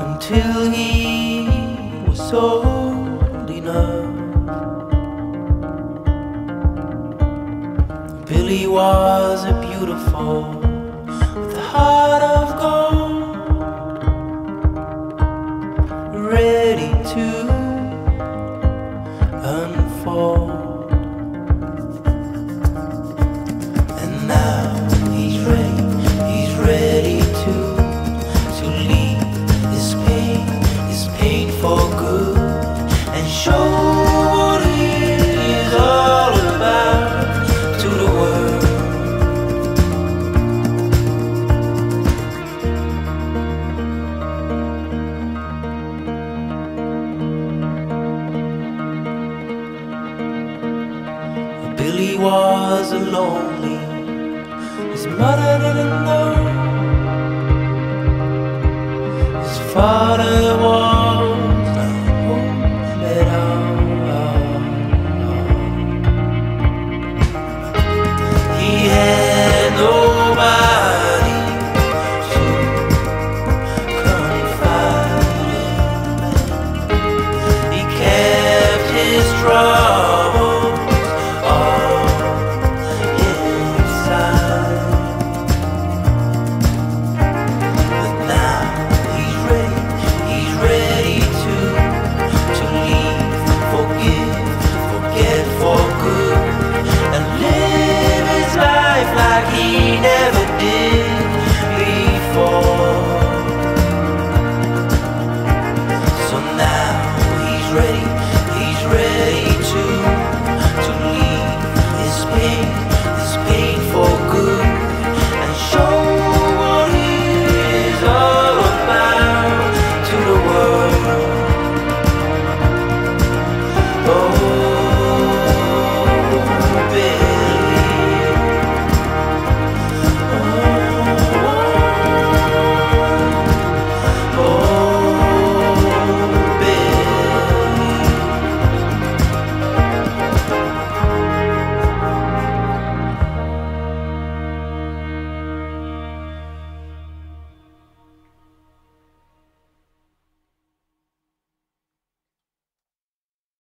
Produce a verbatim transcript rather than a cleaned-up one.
until he was old enough. Billy was a beautiful with a heart of gold, ready to unfold. Billy was lonely, his mother didn't know, his father was